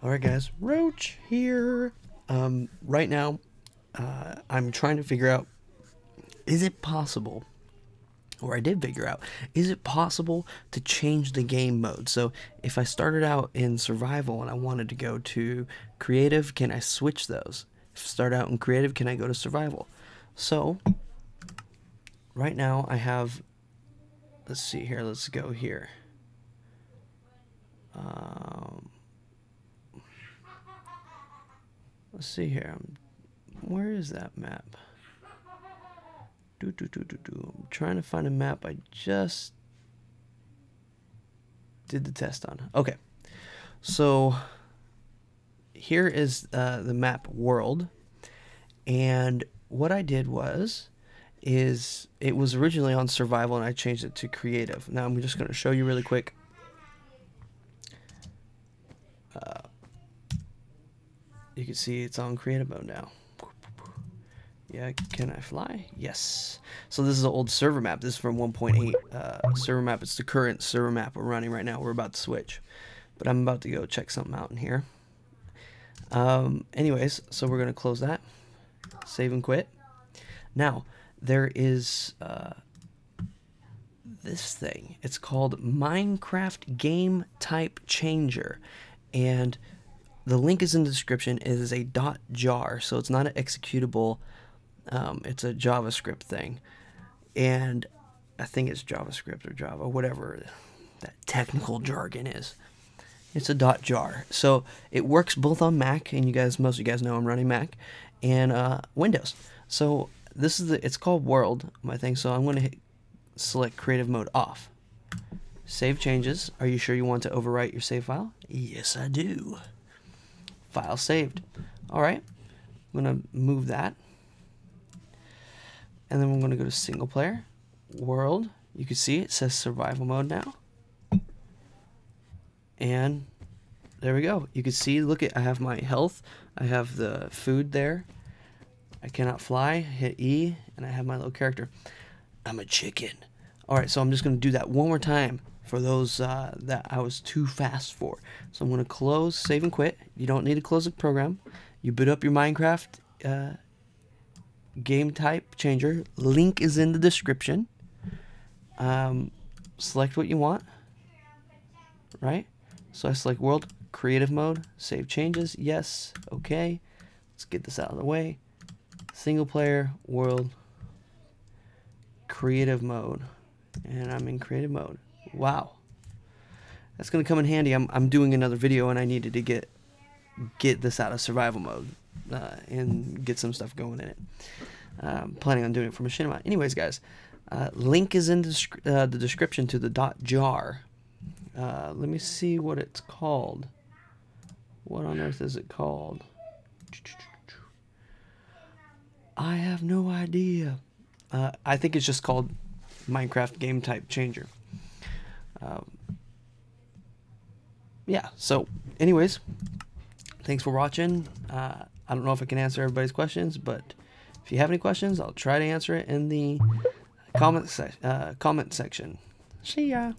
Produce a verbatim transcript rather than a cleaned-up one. Alright guys, Roach here. Um, right now, uh, I'm trying to figure out, is it possible, or I did figure out, is it possible to change the game mode? So if I started out in survival and I wanted to go to creative, can I switch those? If I start out in creative, can I go to survival? So right now I have, let's see here, let's go here. Um... Let's see here. Where is that map? Do, do, do, do, do. I'm trying to find a map I just did the test on. Okay. So here is uh, the map world. And what I did was, is it was originally on survival and I changed it to creative. Now I'm just going to show you really quick. Uh, You can see it's on creative mode now. Yeah, can I fly? Yes. So this is an old server map. This is from one point eight uh, server map. It's the current server map we're running right now. We're about to switch. But I'm about to go check something out in here. Um, anyways, so we're going to close that. Save and quit. Now, there is uh, this thing. It's called Minecraft Game Type Changer. And the link is in the description. It is a .jar, so it's not an executable. Um, it's a JavaScript thing. And I think it's JavaScript or Java, whatever that technical jargon is. It's a .jar. So it works both on Mac, and you guys, most of you guys know I'm running Mac, and uh, Windows. So this is the, it's called World, my thing. So I'm going to hit, select creative mode off. Save changes. Are you sure you want to overwrite your save file? Yes, I do. File saved. Alright, I'm going to move that. And then we're going to go to single player, world. You can see it says survival mode now. And there we go. You can see, look at, I have my health. I have the food there. I cannot fly. Hit E, and I have my little character. I'm a chicken. Alright, so I'm just going to do that one more time for those uh, that I was too fast for. So I'm going to close, save and quit. You don't need to close the program. You boot up your Minecraft uh, game type changer. Link is in the description. Um, select what you want, right? So I select world, creative mode, save changes, yes, okay. Let's get this out of the way. Single player, world, creative mode. And I'm in creative mode. Wow, that's gonna come in handy. I'm, I'm doing another video and I needed to get get this out of survival mode uh, and get some stuff going in it. I'm planning on doing it for Machinima. Anyways guys, uh, link is in the, uh, the description to the dot jar. Uh, let me see what it's called. What on earth is it called? I have no idea. Uh, I think it's just called Minecraft Game Type Changer. Um, yeah, so anyways, thanks for watching. uh, I don't know if I can answer everybody's questions, but if you have any questions, I'll try to answer it in the comment, se uh, comment section. See ya.